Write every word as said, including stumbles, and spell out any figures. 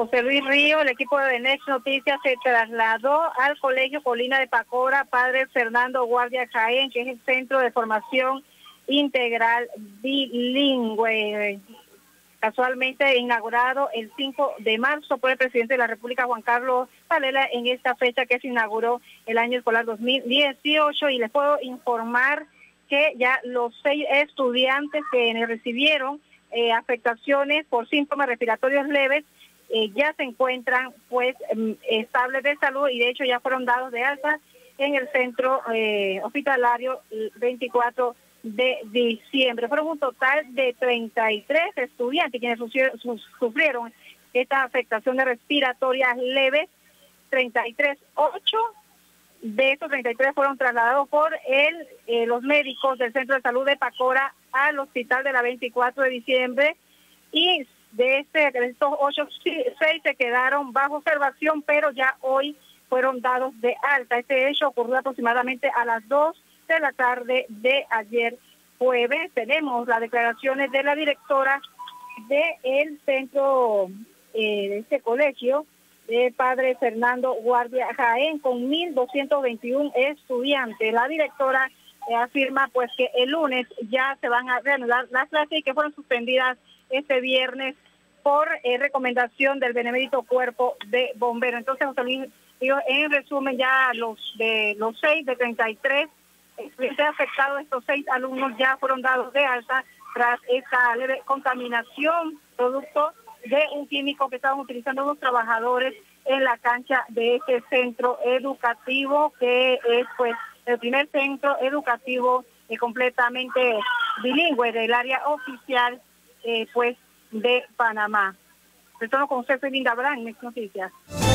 José Luis Río, el equipo de NexNoticias se trasladó al Colegio Colina de Pacora, Padre Fernando Guardia Jaén, que es el Centro de Formación Integral Bilingüe, casualmente inaugurado el cinco de marzo por el presidente de la República, Juan Carlos Valera, en esta fecha que se inauguró el año escolar dos mil dieciocho. Y les puedo informar que ya los seis estudiantes que recibieron eh, afectaciones por síntomas respiratorios leves eh, ya se encuentran pues estables de salud, y de hecho ya fueron dados de alta en el centro eh, hospitalario veinticuatro de diciembre. Fueron un total de treinta y tres estudiantes quienes sufrieron esta afectación de respiratorias leves. treinta y tres, ocho de estos treinta y tres fueron trasladados por el, eh, los médicos del Centro de Salud de Pacora al Hospital de la veinticuatro de diciembre, y de, este, de estos ocho, seis se quedaron bajo observación, pero ya hoy fueron dados de alta. Este hecho ocurrió aproximadamente a las dos de la tarde de ayer jueves. Tenemos las declaraciones de la directora del centro eh, de este colegio, de Padre Fernando Guardia Jaén, con mil doscientos veintiuno estudiantes. La directora eh, afirma pues que el lunes ya se van a reanudar las clases que fueron suspendidas este viernes por eh, recomendación del Benemérito Cuerpo de Bomberos. Entonces, José Luis, digo, en resumen, ya los de los seis de treinta y tres se ha afectado, estos seis alumnos ya fueron dados de alta tras esta leve contaminación producto de un químico que estaban utilizando los trabajadores en la cancha de este centro educativo, que es pues el primer centro educativo eh, completamente bilingüe del área oficial eh, pues de Panamá. Retorno con usted, soy Linda Brandt, NexNoticias.